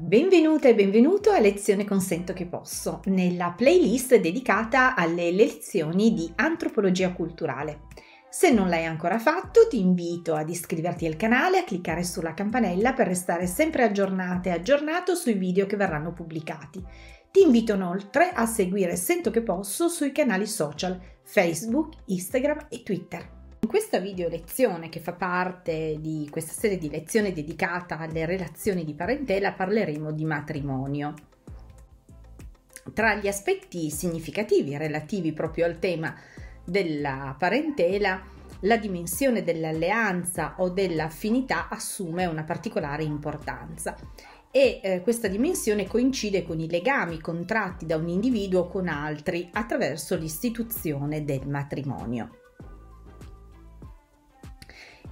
Benvenuta e benvenuto a Lezione con Sento che Posso, nella playlist dedicata alle lezioni di antropologia culturale. Se non l'hai ancora fatto, ti invito ad iscriverti al canale, a cliccare sulla campanella per restare sempre aggiornata e aggiornato sui video che verranno pubblicati. Ti invito inoltre a seguire Sento che Posso sui canali social Facebook, Instagram e Twitter. In questa video lezione, che fa parte di questa serie di lezioni dedicata alle relazioni di parentela, parleremo di matrimonio. Tra gli aspetti significativi relativi proprio al tema della parentela, la dimensione dell'alleanza o dell'affinità assume una particolare importanza e questa dimensione coincide con i legami contratti da un individuo con altri attraverso l'istituzione del matrimonio.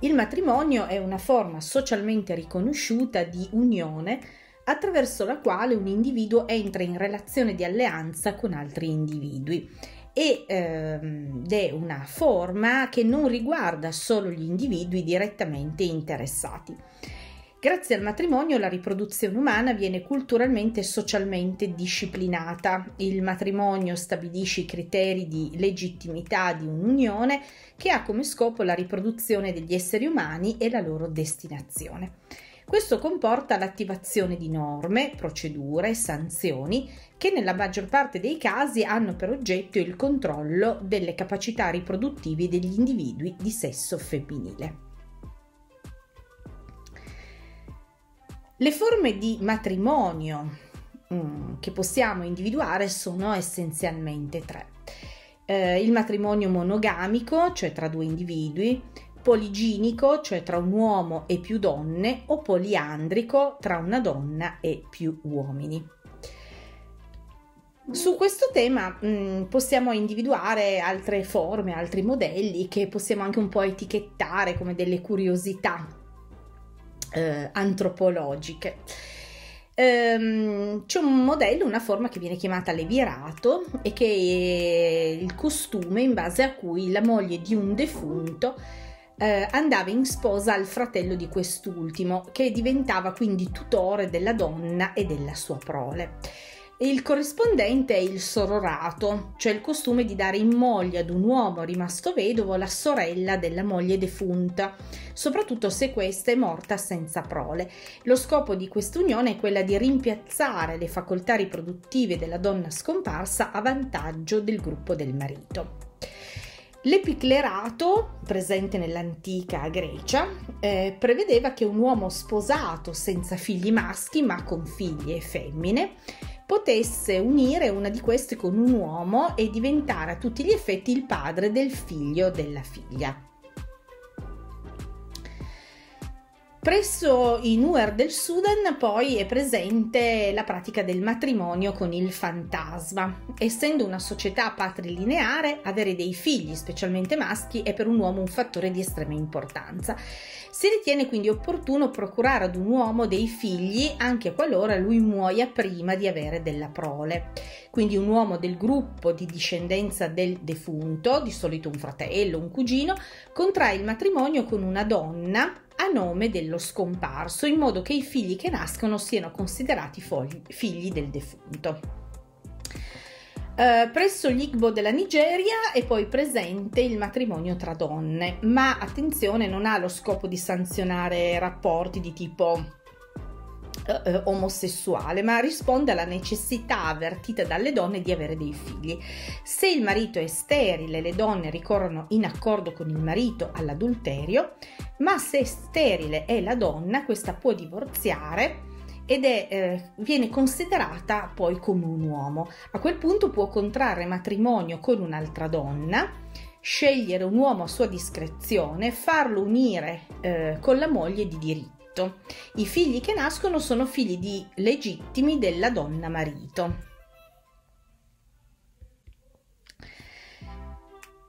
Il matrimonio è una forma socialmente riconosciuta di unione attraverso la quale un individuo entra in relazione di alleanza con altri individui ed è una forma che non riguarda solo gli individui direttamente interessati. Grazie al matrimonio la riproduzione umana viene culturalmente e socialmente disciplinata. Il matrimonio stabilisce i criteri di legittimità di un'unione che ha come scopo la riproduzione degli esseri umani e la loro destinazione. Questo comporta l'attivazione di norme, procedure, sanzioni che nella maggior parte dei casi hanno per oggetto il controllo delle capacità riproduttive degli individui di sesso femminile. Le forme di matrimonio che possiamo individuare sono essenzialmente tre. Il matrimonio monogamico, cioè tra due individui, poliginico, cioè tra un uomo e più donne, o poliandrico, tra una donna e più uomini. Su questo tema possiamo individuare altre forme, altri modelli che possiamo anche un po' etichettare come delle curiosità antropologiche. C'è un modello, una forma che viene chiamata Levirato e che è il costume in base a cui la moglie di un defunto andava in sposa al fratello di quest'ultimo, che diventava quindi tutore della donna e della sua prole. Il corrispondente è il Sororato, cioè il costume di dare in moglie ad un uomo rimasto vedovo la sorella della moglie defunta, soprattutto se questa è morta senza prole. Lo scopo di quest'unione è quella di rimpiazzare le facoltà riproduttive della donna scomparsa a vantaggio del gruppo del marito. L'Epiclerato, presente nell'antica Grecia, prevedeva che un uomo sposato senza figli maschi ma con figlie femmine potesse unire una di queste con un uomo e diventare a tutti gli effetti il padre del figlio o della figlia. Presso i Nuer del Sudan poi è presente la pratica del matrimonio con il fantasma. Essendo una società patrilineare, avere dei figli, specialmente maschi, è per un uomo un fattore di estrema importanza. Si ritiene quindi opportuno procurare ad un uomo dei figli anche qualora lui muoia prima di avere della prole. Quindi un uomo del gruppo di discendenza del defunto, di solito un fratello, un cugino, contrae il matrimonio con una donna a nome dello scomparso, in modo che i figli che nascono siano considerati figli del defunto. Presso gli Igbo della Nigeria è poi presente il matrimonio tra donne, ma attenzione, non ha lo scopo di sanzionare rapporti di tipo omosessuale, ma risponde alla necessità avvertita dalle donne di avere dei figli. Se il marito è sterile, le donne ricorrono in accordo con il marito all'adulterio, ma se sterile è la donna, questa può divorziare ed viene considerata poi come un uomo. A quel punto può contrarre matrimonio con un'altra donna, scegliere un uomo a sua discrezione, farlo unire con la moglie di diritto. I figli che nascono sono figli legittimi della donna marito.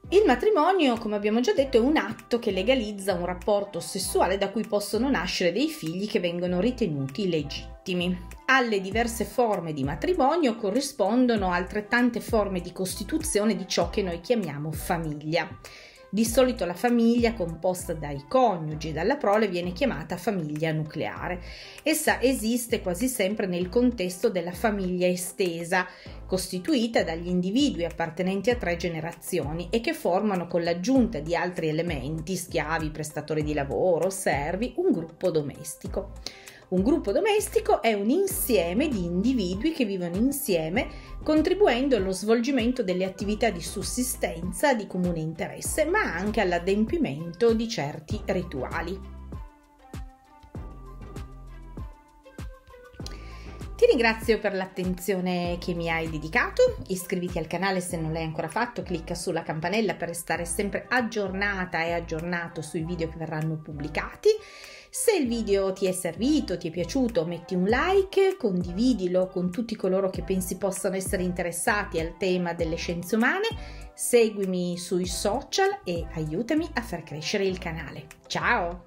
Il matrimonio, come abbiamo già detto, è un atto che legalizza un rapporto sessuale da cui possono nascere dei figli che vengono ritenuti legittimi. Alle diverse forme di matrimonio corrispondono altrettante forme di costituzione di ciò che noi chiamiamo famiglia. Di solito la famiglia composta dai coniugi e dalla prole viene chiamata famiglia nucleare. Essa esiste quasi sempre nel contesto della famiglia estesa, costituita dagli individui appartenenti a 3 generazioni e che formano, con l'aggiunta di altri elementi, schiavi, prestatori di lavoro, servi, un gruppo domestico. Un gruppo domestico è un insieme di individui che vivono insieme contribuendo allo svolgimento delle attività di sussistenza di comune interesse, ma anche all'adempimento di certi rituali. Ti ringrazio per l'attenzione che mi hai dedicato, iscriviti al canale se non l'hai ancora fatto, clicca sulla campanella per restare sempre aggiornata e aggiornato sui video che verranno pubblicati. Se il video ti è servito, ti è piaciuto, metti un like, condividilo con tutti coloro che pensi possano essere interessati al tema delle scienze umane, seguimi sui social e aiutami a far crescere il canale. Ciao!